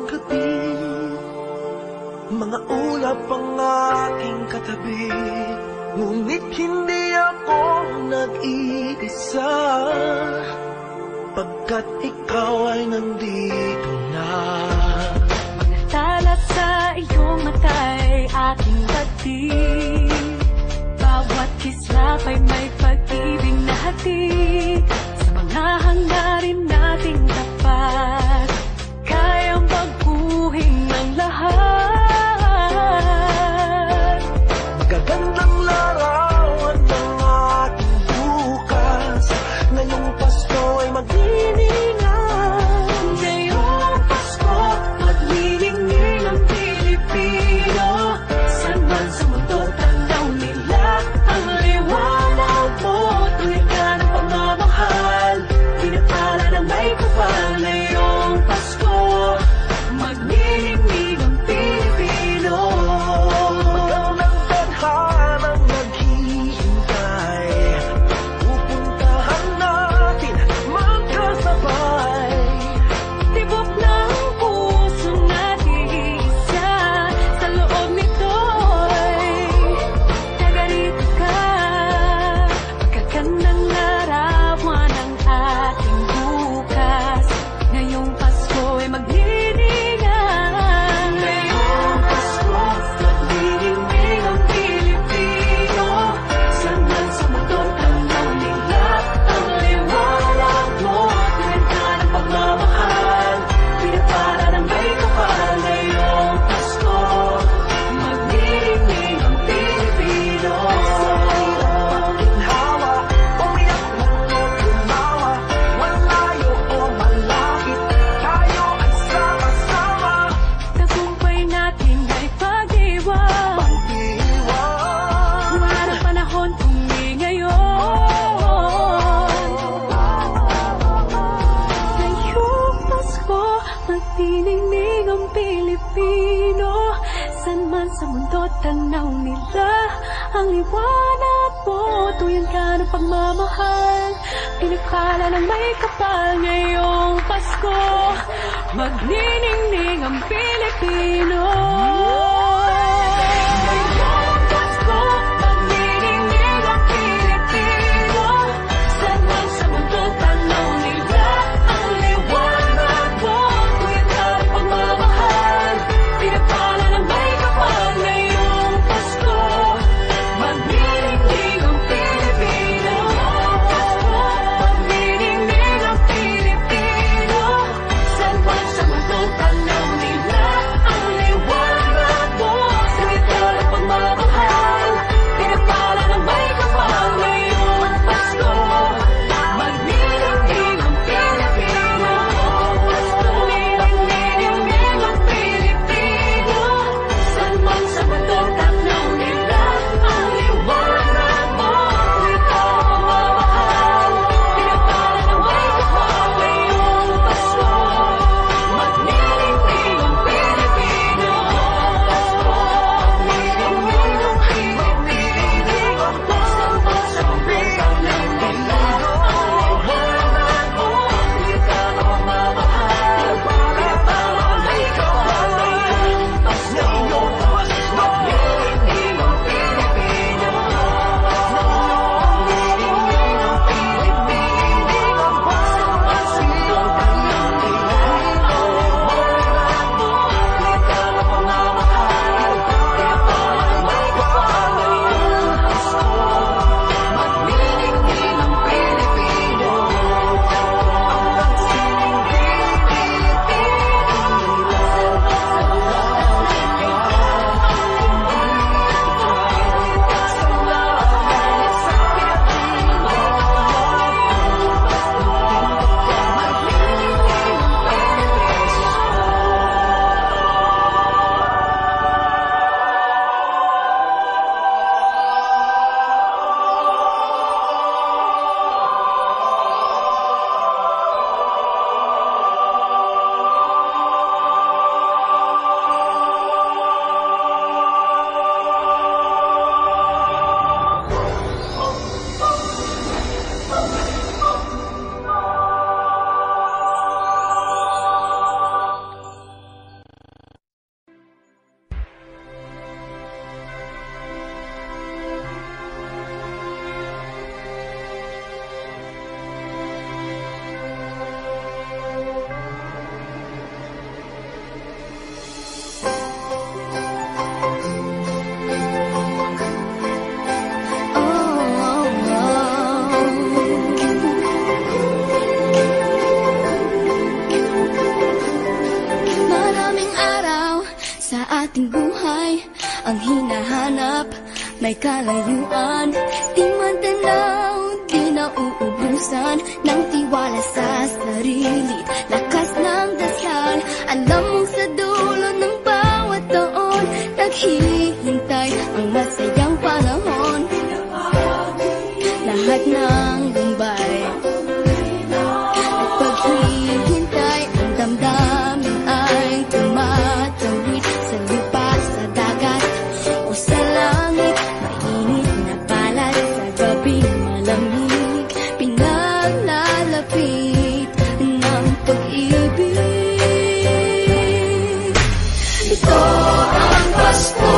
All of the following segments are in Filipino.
mong gabi, mga ulap ang aking katabi, ngunit hindi ako nag-iisa, pagkat ikaw ay nandito na. Magtala sa iyong mata'y aking dating, bawat kislap ay may pag-ibig na hatid, sa mga hanggarin nating tapat, kayang baguhin ng lahat. Magagandang larawan ng ating bukas, ngayong Pasko ay magniningay. Ngayong Pasko, magniningay ang Pilipino, saan man sa mundo tanaw nila ang liwanag mo. Tunay ka ng pagmamahal, pinapala ng may kapal. Ngayong Pasko, magniningay ang Pilipino, magandang tadhanang naghihintay, pupuntahan natin magkasabay. Tibok ng puso nag-iisa, sa loob nito'y nagarito ka, magagandang larawan ang ating bukas, ngayong Pasko'y magniningay. Ngayong Pasko, magniningay ang Pilipino, saan man sa mundo tanaw nila ang liwanag mo. Tunay ka ng pagmamahal, pinapala ng may kapal. Ngayong Pasko, magniningay ang Pilipino, sa hirap at ginhawa, umiyak man o tumawa, malayo o malapit, tayo ay sama-sama. Tagumpay natin ay pag-iwa, Pagdiwa humarap panahon kundi ngayon. Ngayong Pasko, magniningning ang Pilipino, saan man sa mundo tanaw nila ang liwanag mo. Tuyan ka ng pagmamahal, pinapala ng may kapal. Ngayong Pasko, magniningning ang Pilipino. Ngayong Pasko, magniningning ang Pilipino, saan man sa mundo tanaw nila ang liwanag mo. Tuyan ka ng pagmamahal, pinapala ng may kapal. Ngayong Pasko, magniningning ang Pilipino. Ngayong Pasko, magniningning ang Pilipino, saan man sa mundo tanaw nila ang liwanag Sa ating buhay, ang hinahanap, may kalayuan. Di man tanaw, di na uubusan ng tiwala sa sarili, lakas ng dasal. Alam mong sa dulo ng bawat taon, naghihintay ang masayang panahon. Lahat ng lumbay at paghihintay, ang damdamin ay tumatawid sa lupa, sa dagat o sa langit. Mainit na palad sa gabi, malamig, pinaglalapit ng pag-ibig. Ito ang Pasko,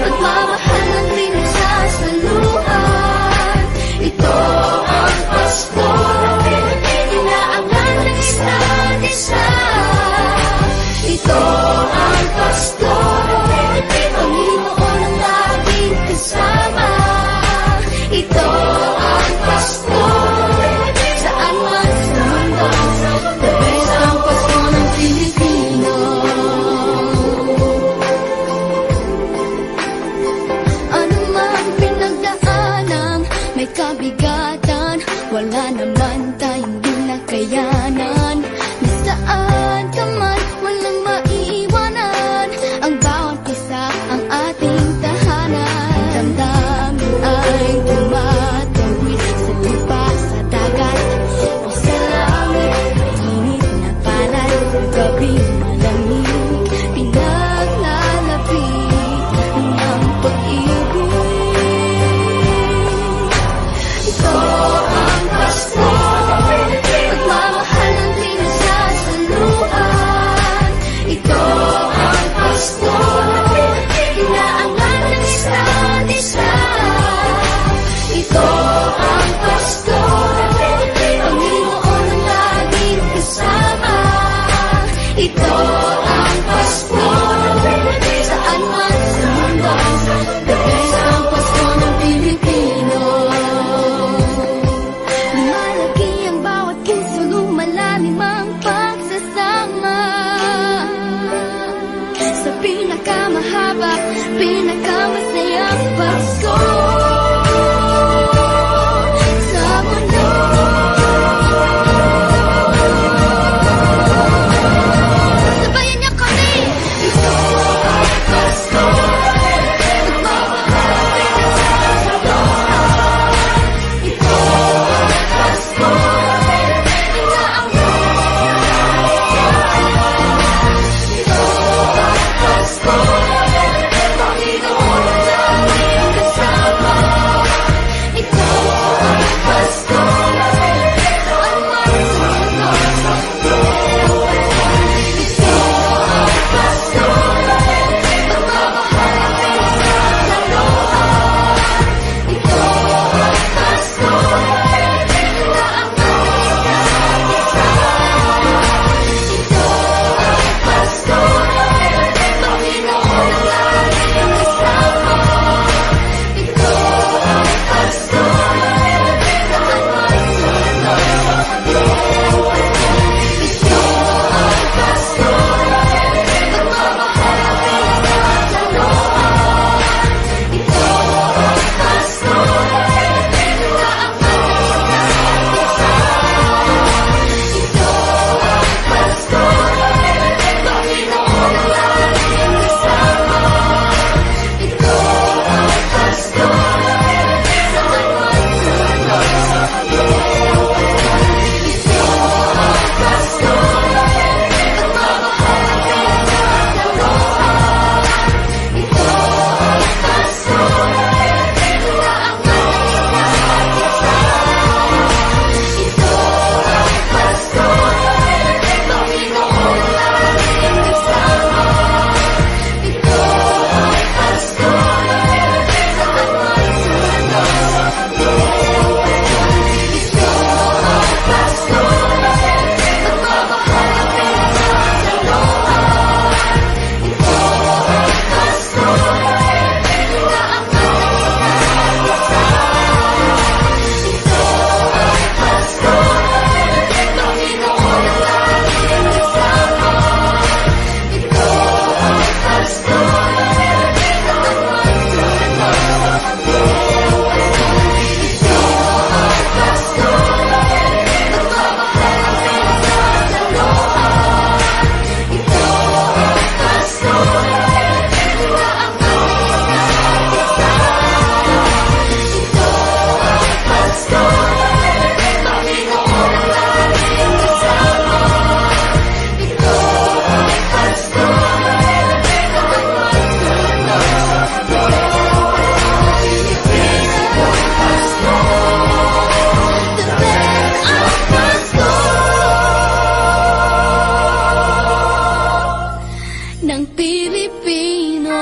pagmamahal ng Pinas sa lupa. Ito ang Pasko, inaangat ng isa't isa. Ito ang Pasko, Panginoon ang laging kasama. Ito ang Pasko, saan man sa mundo. The best ang Pasko ng Pilipino. Ano man pinagdaanan, may kabigatan, wala naman tayong di nakayanan. Na saan ka man, walang maiiwanan, ang bawat isa ang ating tahanan. Ang damdamin ay tumatawid sa lupa, sa dagat o sa langit. Mainit na palad, gabi malamig, pinaglalapit ng pag-ibig. Ito ang Pasko, pagmamahal ng Pinas sa lupa. Ito ang Pasko, inaangat ng isa't isa. Ito ang Pasko, Panginoon ang laging kasama. Ito ang Pasko, saan man sa mundo. The best ang Pasko ng Pilipino. Lumalaki ang bawat puso, lumalalim ang pagsasama. Sa pinakamahaba, pinakamasayang Pasko sa mundo. Sabayan niyo kami! Ito ang Pasko, nagmamahal ng Pinas sa lupa. Ito ang Pasko, inaangat ng isa't isa. Ito ang Pasko, Panginoon ang laging kasama. ng Pilipino.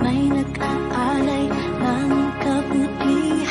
May nag-aalay ng kabutihan.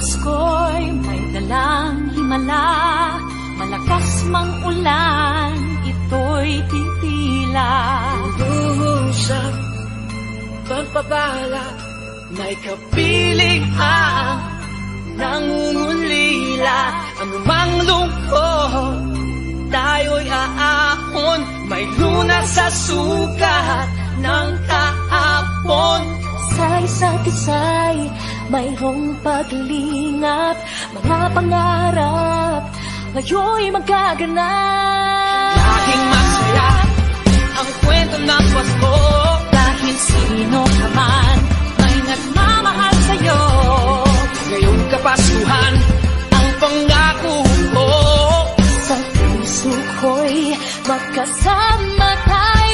Pasko'y may dalang himala, malakas mang ulan, ito'y titila. Lumusap, pagpapala, may kapiling ang nangungulila. Anumang lungkot, tayo'y aahon, may lunas sa sukat ng kaapon. Sa kisay, mayroong paglingap, mga pangarap, ngayo'y magaganap. Laging masaya ang kwento ng Pasko, dahil sino ka man ay nagmamahal sa'yo. Ngayong kapasuhan ang pangako ko, sa puso ko'y magkasama tayo.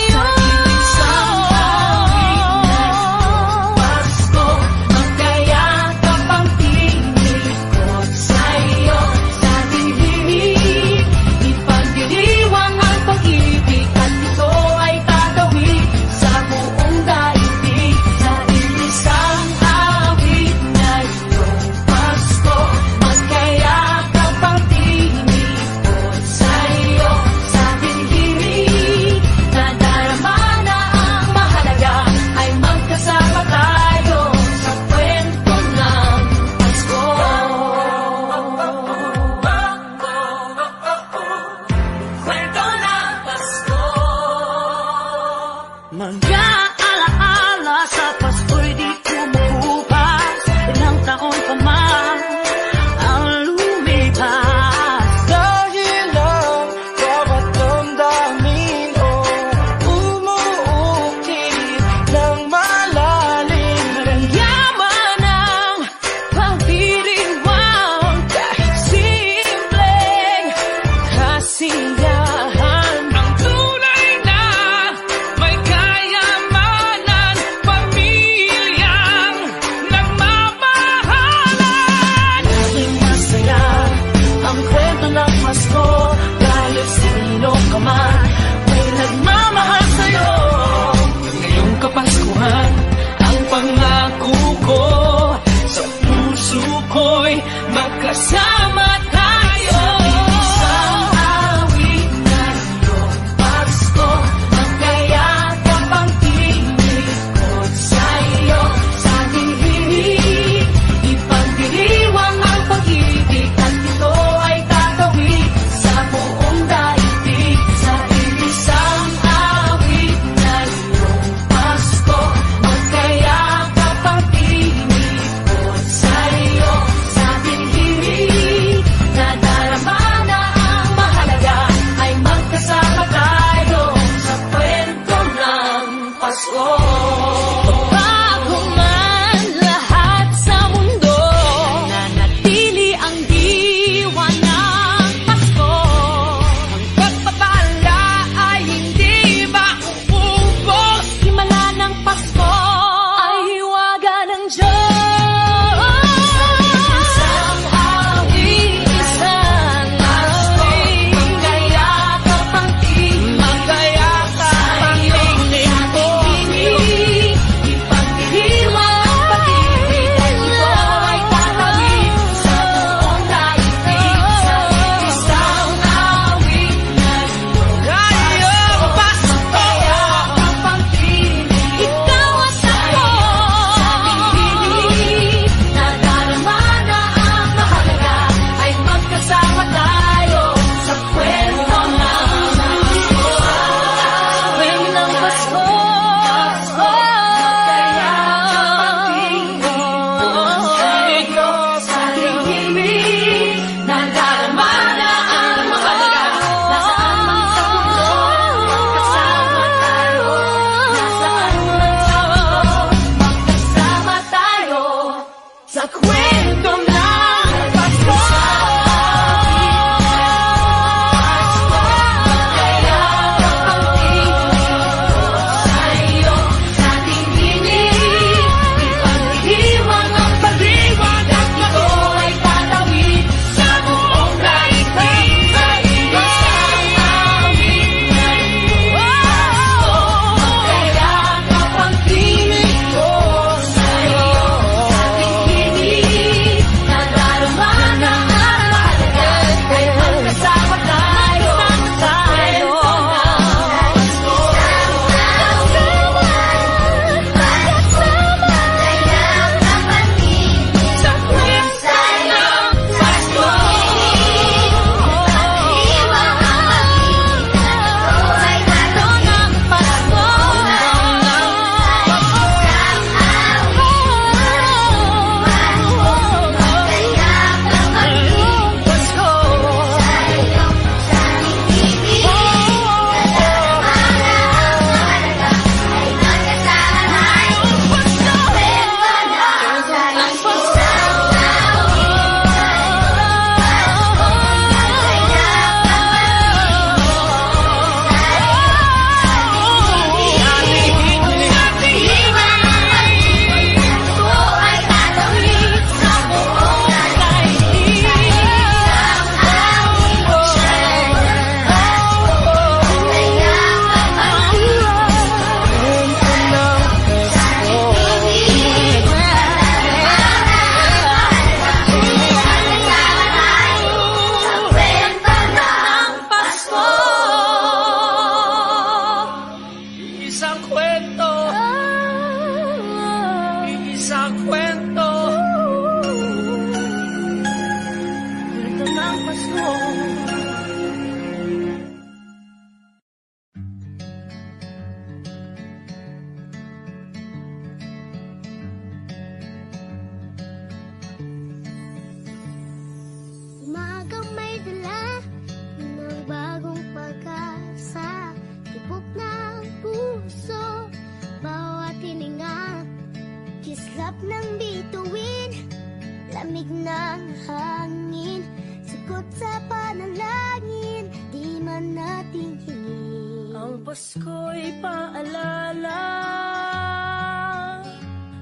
Lubos ko'y paalala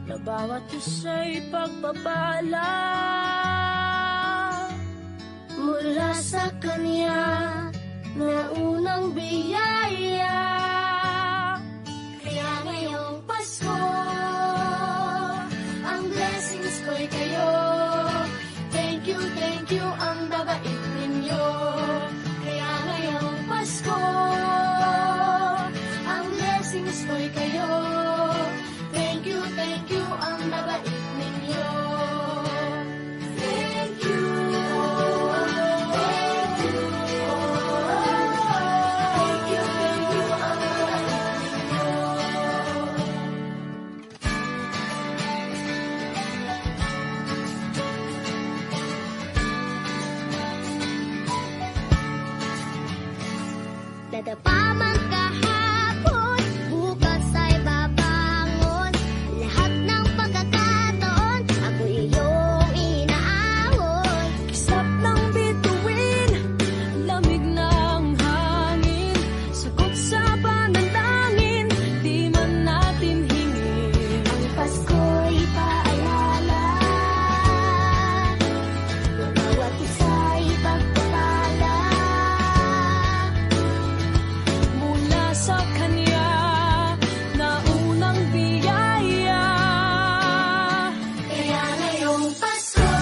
na bawat isa'y pagpapala mula sa kanya na unang biyaya. Kaya ngayong Pasko, ang blessings ko'y kayo. Thank you, ang babait ninyo. Kaya ngayong Pasko, ang blessings ko'y kayo. Thank you, ang babait ninyo. Dadapa kahapon, bukas ay babangon. Lahat ng pagkakataon, ako iyong inaahon. Kisap ng bituin, lamig ng hangin. Sagot sa panalangin, di man natin hingin. Ang Pasko'y paalala na bawat isa'y pagpapala. Sa kanya na unang biyaya. Kaya ngayong Pasko,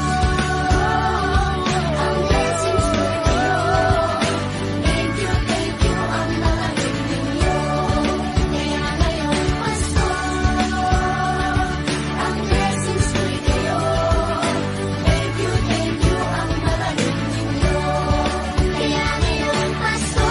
ang blessings ko kayo. Thank you, ang nakalit ninyo. Kaya ngayong Pasko, ang blessings ko kayo. Thank you, ang nakalit ninyo. Kaya ngayong Pasko,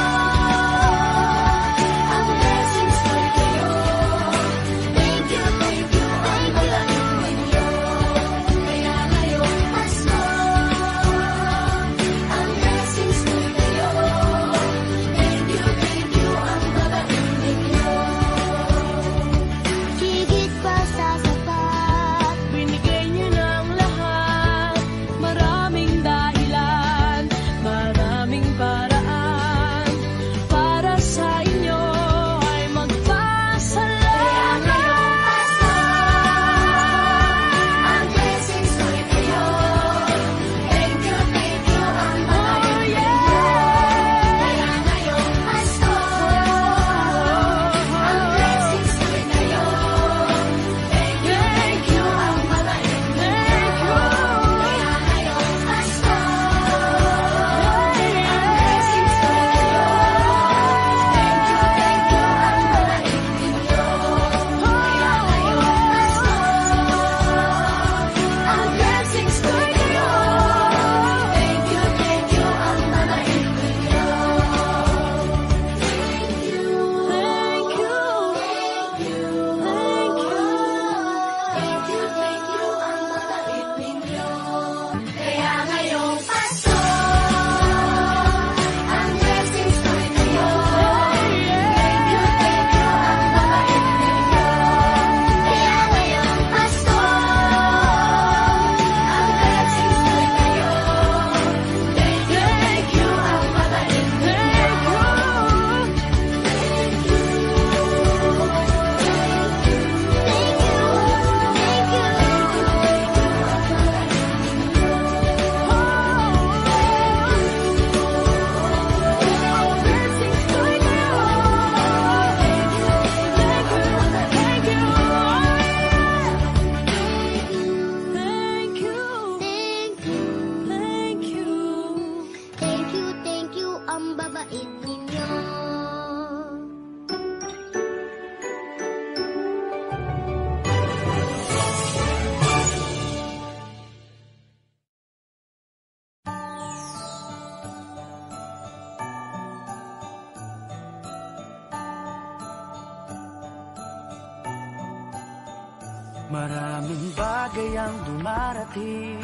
maraming bagay ang dumarating,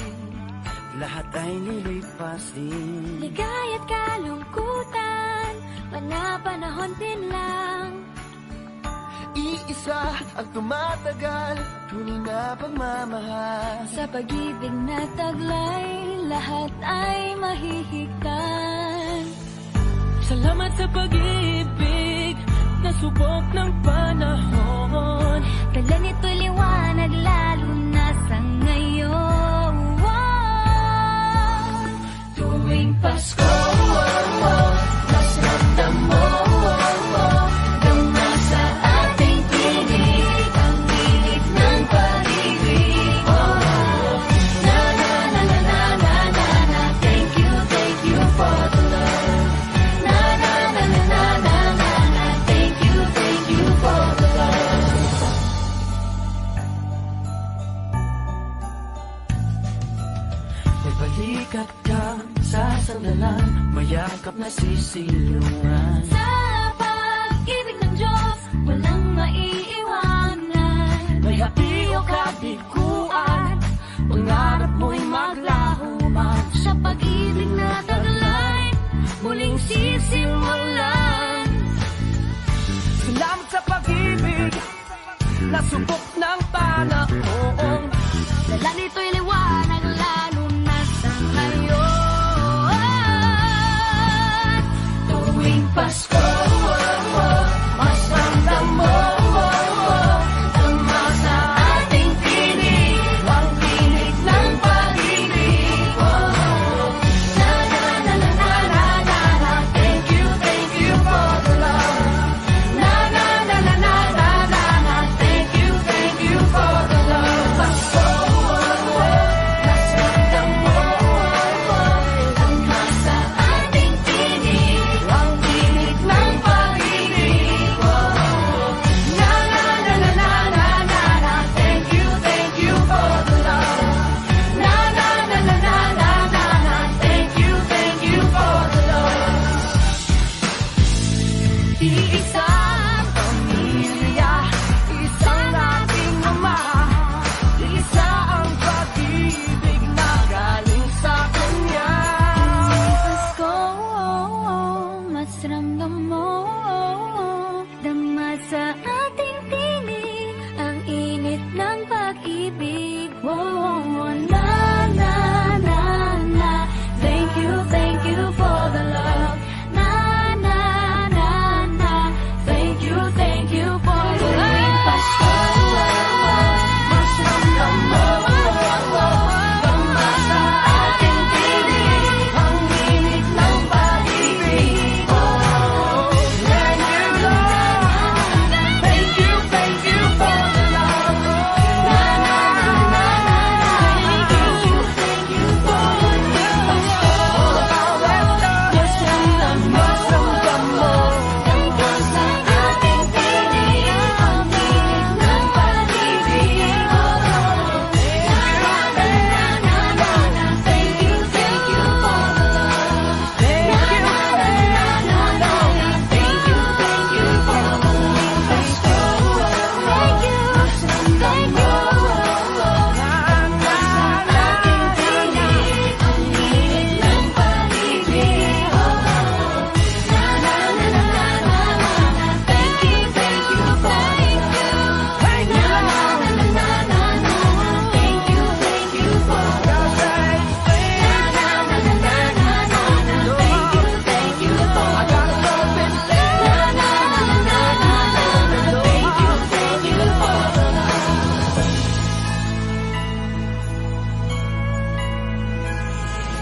lahat ay nilipas din. Ligay at kalungkutan, panapanahon din lang. Iisa ang tumatagal, tunay na pagmamahal. Sa pag-ibig na taglay, lahat ay mahihigtan. Salamat sa pag-ibig. pagsubok ng panahon. Dala nito'y liwanag lalo na sa ngayon. Tuwing Pasko, mas ramdam mo nang nasa ating tinig ang init ng pag-ibig. Na na na na na na na na, thank you for the love. Na na na na na na na na, thank you for the love. May balikat ka sa sandalan, mayakap na sisilungan. Sa pag-ibig ng Diyos, walang maiiwanan. May hapi o kabiguan, pangarap mo'y maglahuman. Sa pag-ibig na taglay, muling sisimulan. Salamat sa pag-ibig, nasubok ng panahon. Dala nito'y liwanag lalo na sa ngayon. Tuwing Pasko, mas ramdam mo ang nasa ating tinig, ang tinig ng pag-ibig. Na na na na na na na, thank you for the love. Na na na na na na na na, thank you for the love. Pasko, mas ramdam mo ang nasa ating tinig, ang tinig ng pag-ibig. Na na na na na na na na, thank you for the love. Na na na na na na na na, thank you for the love. Iisang pamilya, isang ating ama, isa ang pag-ibig na galing sa Kanya. Tuwing Pasko, mas ramdam mo, dama sa ating tinig ang init ng pag-ibig. Na na na na, thank you for the love. Na na na na, thank you for the love. Tuwing Pasko, mas ramdam mo ang nasa ating tinig, ang init ng pag-ibig. Thank you for the love. Na na na na na na, thank you for the love. Mas ramdam mo ang nasa ating tinig, ang tinig ng pag-ibig. Na na na na na na na, thank you for the love. Na na na na na na na, thank you for the love. Pasko, mas ramdam mo ang nasa ating tinig, ang init ng pag-ibig. Na na na na na na na na, thank you for the love. Na na na na na na na na, thank you for the love. Na na na na na na na na, thank you for the love.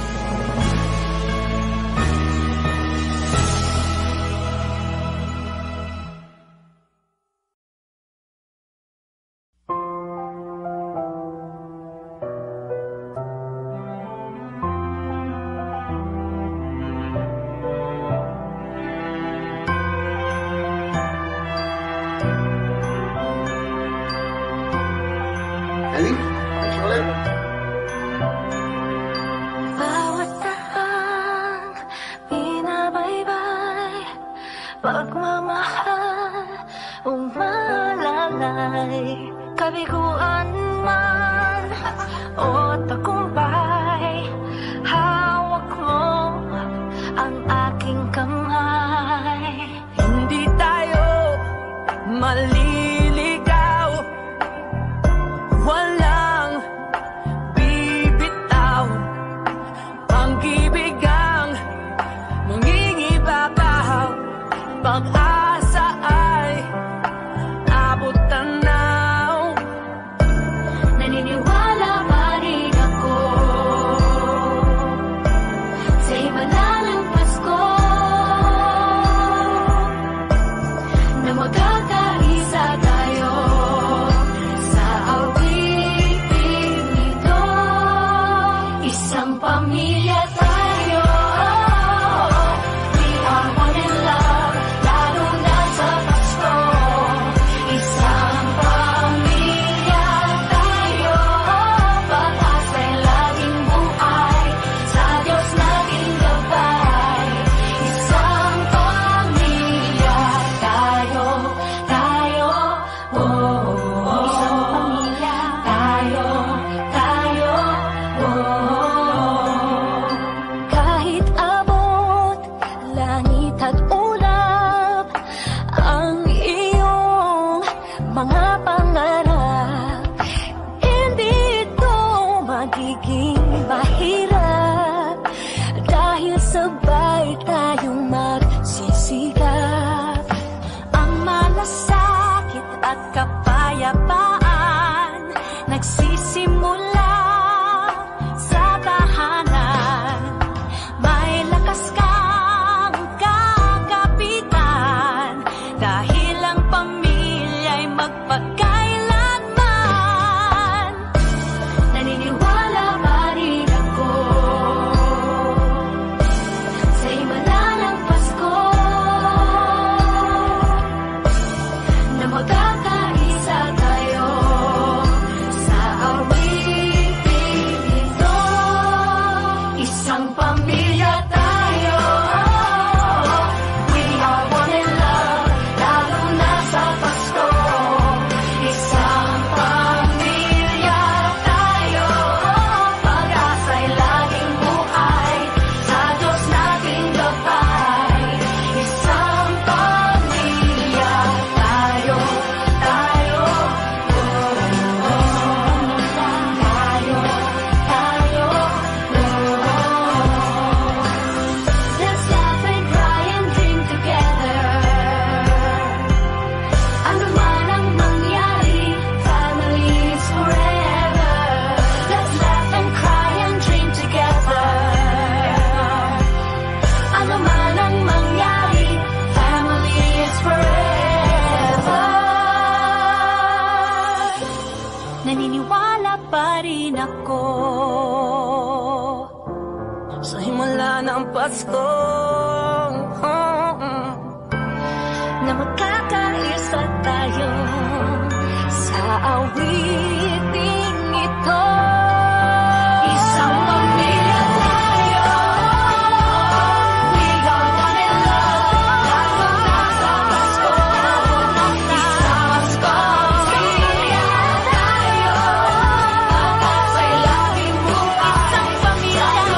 Na na na na na na na na, thank you for the love. Eli, next ulit. Bawat tahan, binabaybay, pagmamahal, umalalay. Kabiguan man o tagumpay, hawak mo ang aking kamay. Hindi tayo maliligaw, walang bibitaw. Pag-ibig ang mangingibabaw, pag-asa ay langit at ulap ang iyong mga pangarap. Hindi ito magiging mahirap dahil sabay tayong magsisikap. Ang malasakit at kapayapaan nagsisimula Pasko na magkakaisa tayo sa awiting ito. Isang pamilya tayo. We are one in love. Lalo na sa Pasko. Isang pamilya tayo. Pagkat sa laging buhay. Isang pamilya tayo.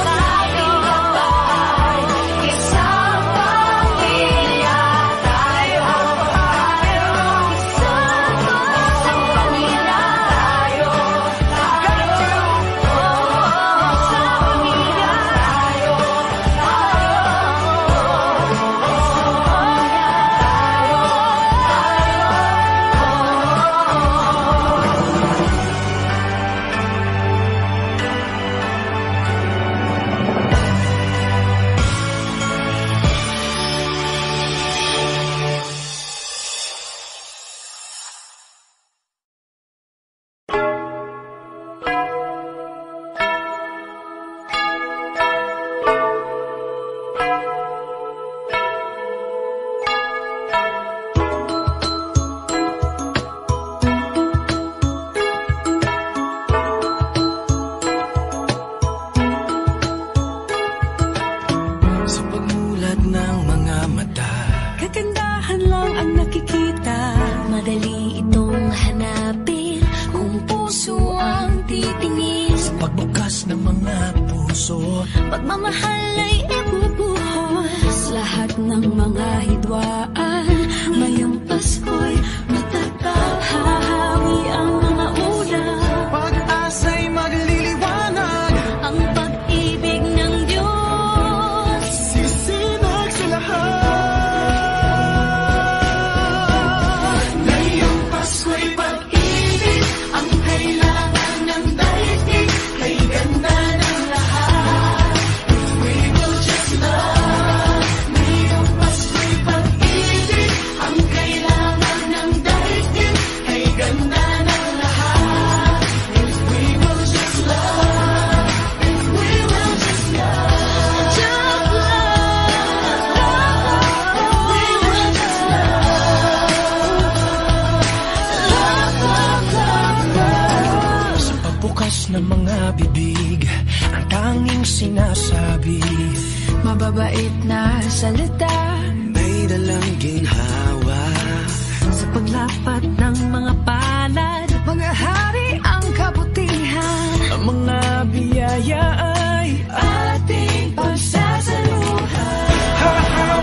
Ay ating pagsasaluhan.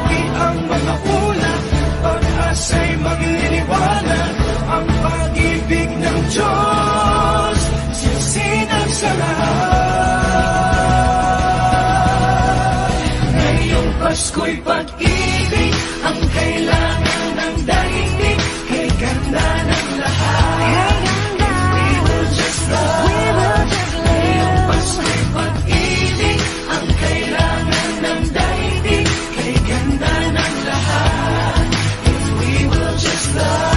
George, chiến sĩ nam sơn hà. Ngày ông Pascual bắt ini, ang kailangan ng daigdig kay ganda ng lahat. We will just love. Ngày ông Pascual bắt ini, ang kailangan ng daigdig kay ganda ng lahat. If we will just love.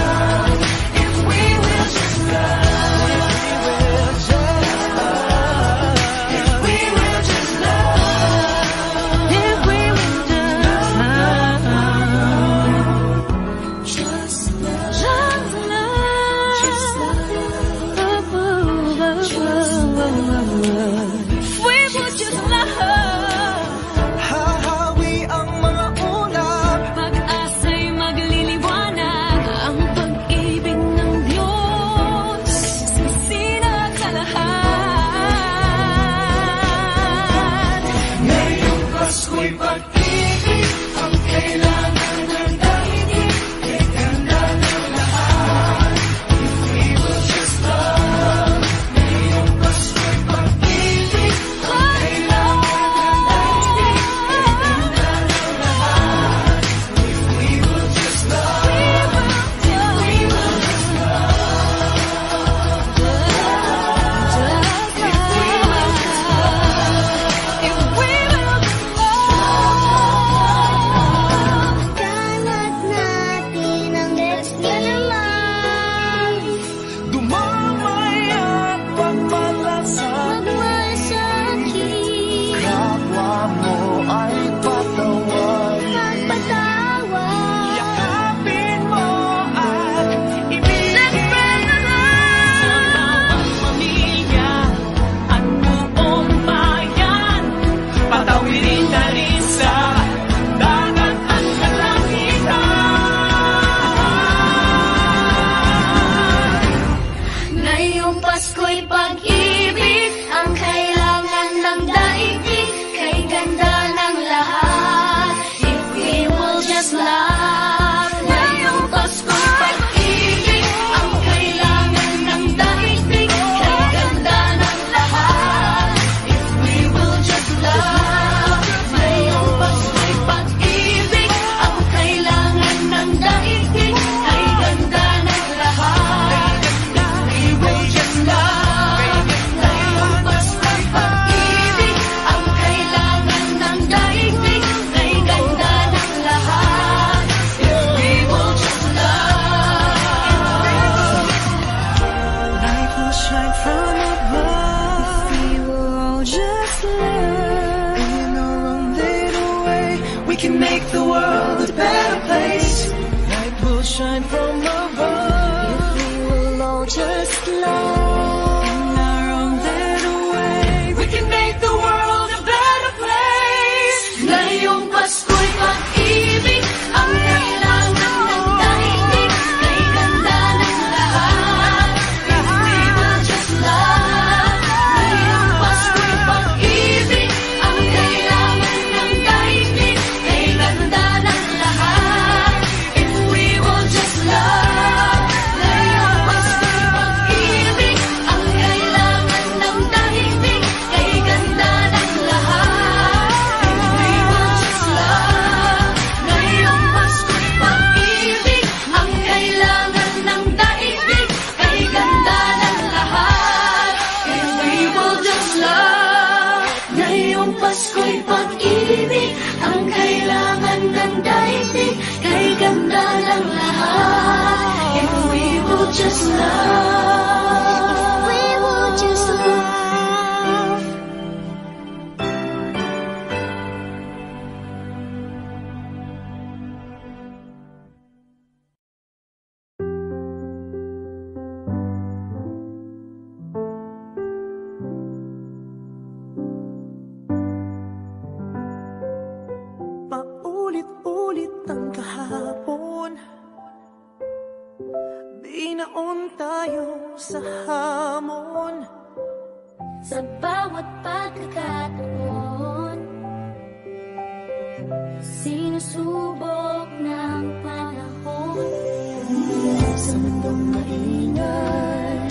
Sa mundong maingat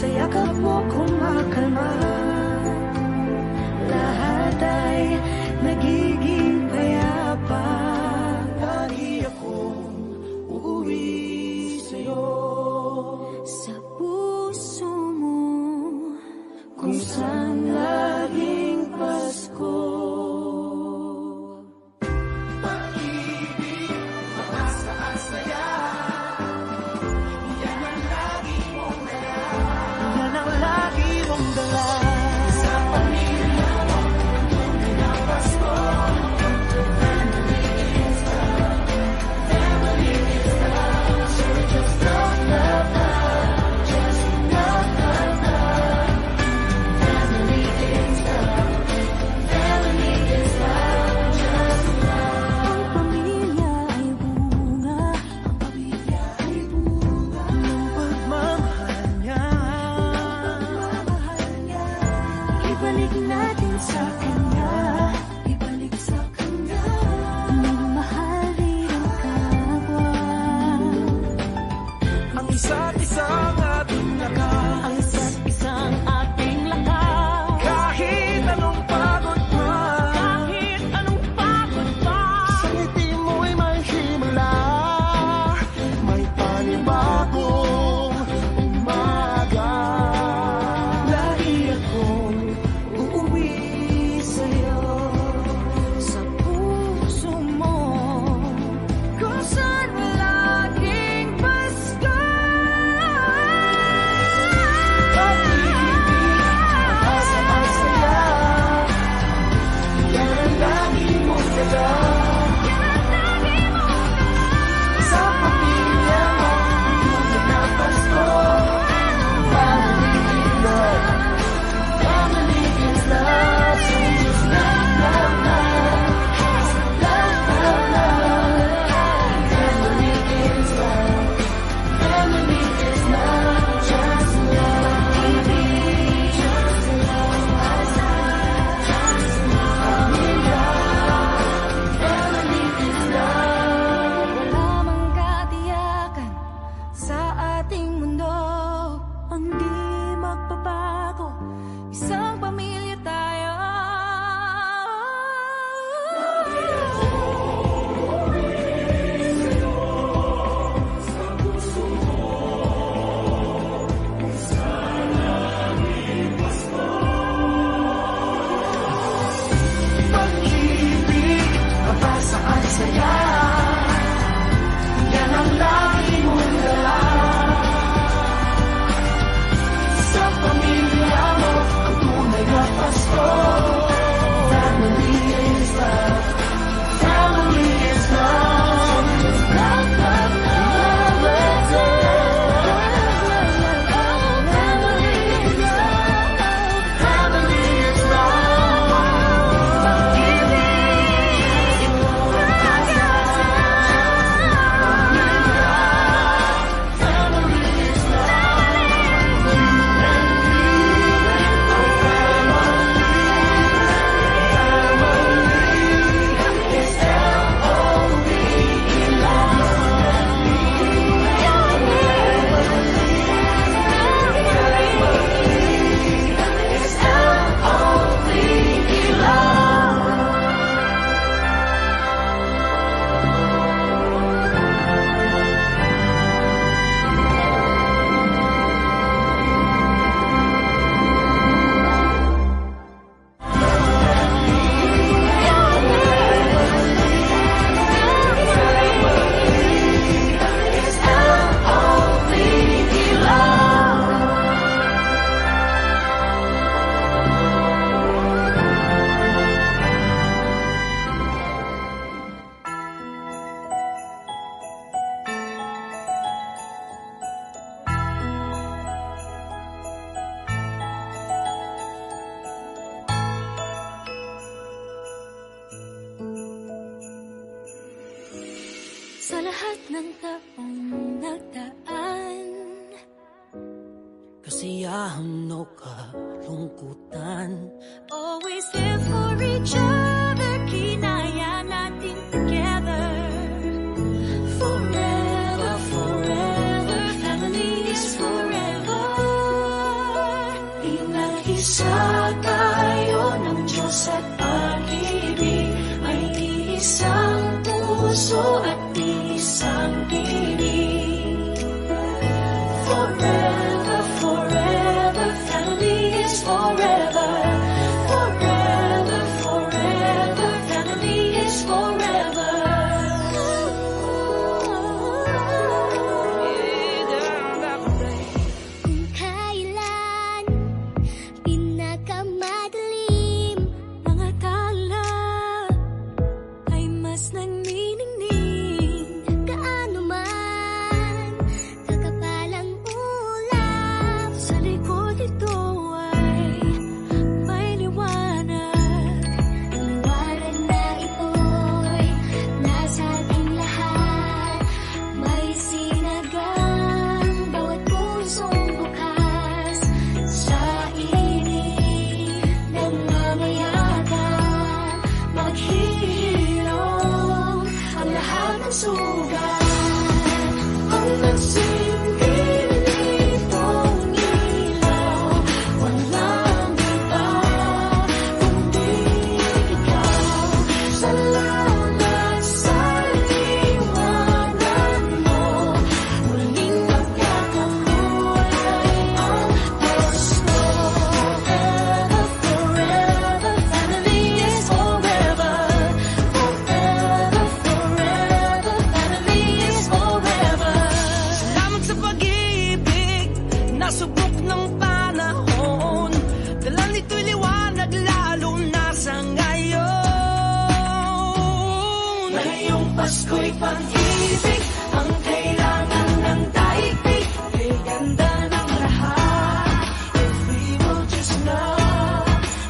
Sayakapmo kumakalma. Lahat ay nagiging payapa. Lagi akong uuwi sa'yo. Sa puso mo kung saan laging Pasko. Forever, forever, family is forever. Isa tayo ng Diyos at pag-ibig, may isang puso at isang piling. Forever, forever, family is forever. Forever, forever, family is forever. Kung kailan pinakamadilim ang akala ay mas nagniningning, gaano man kakapal ang ulap, sa likod ito ay may liwanag. Ang waran na ito'y nasa ating lahat, may sinagang bawat pusong bukas sa inig ng mamayagan, maghihilong ang lahat ng sugat. Ang nagsimbing nitong ilaw, walang iba kundi ikaw. Salamat sa liwanag mo, muling magkakakulay ang gusto. Forever, forever, family is forever. Forever, forever, family is forever. Salamat sa pag-ibig, nasubok ng panahon, dala nito'y liwanag lalo na sa ngayon. Ngayong Pasko'y pag-ibig ang kailangan ng daigdig, kay ganda ng lahat, if we will just know.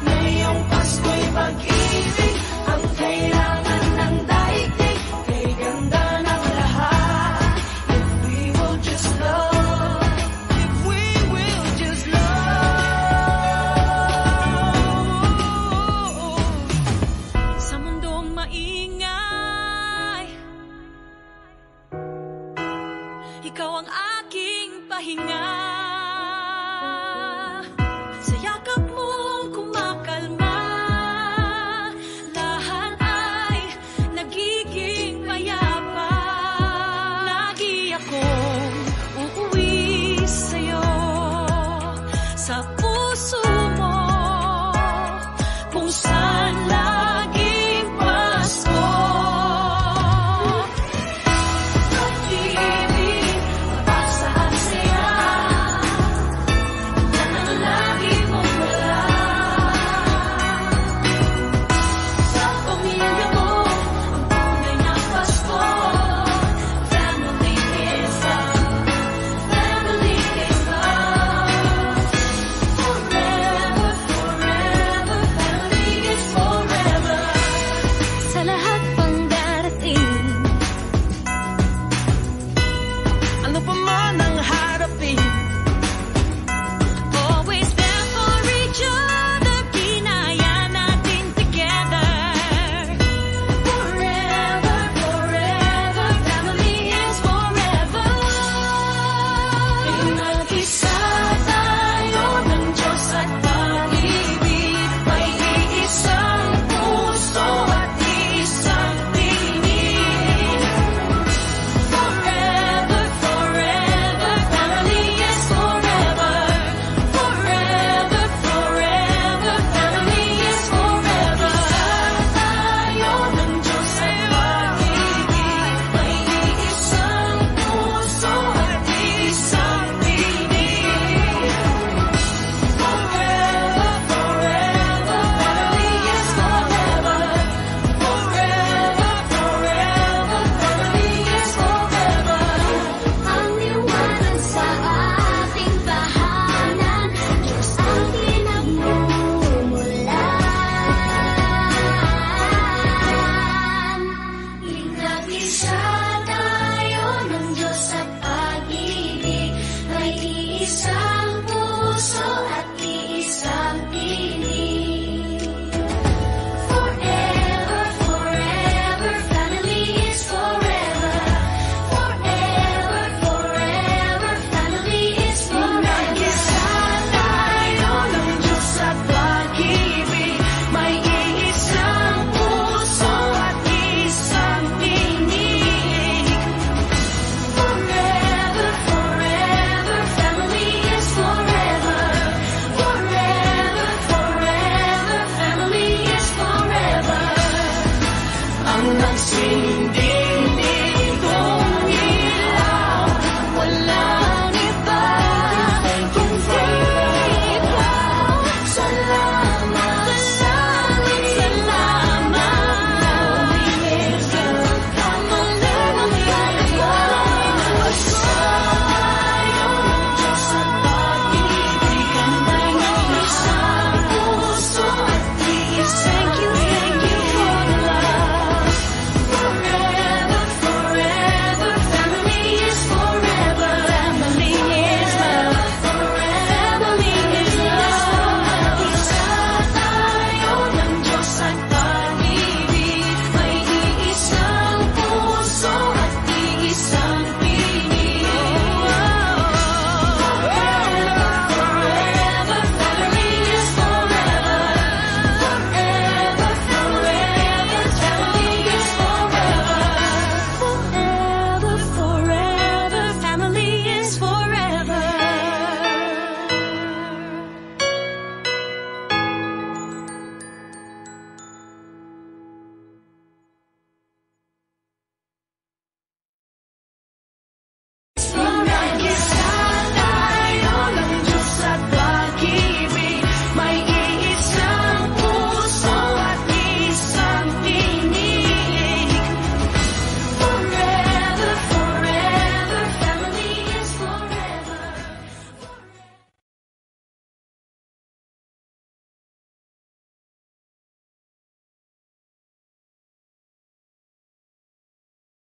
Ngayong Pasko'y pag-ibig ang kailangan ng daigdig, kay ganda ng lahat, if we will just know. If we will just know. Sa mundong maingay, ikaw ang aking pahinga. Sa yakap mong kumakalma, lahat ay nagiging mayapa. Lagi akong uuwi sa'yo, sa puso mo, kung saan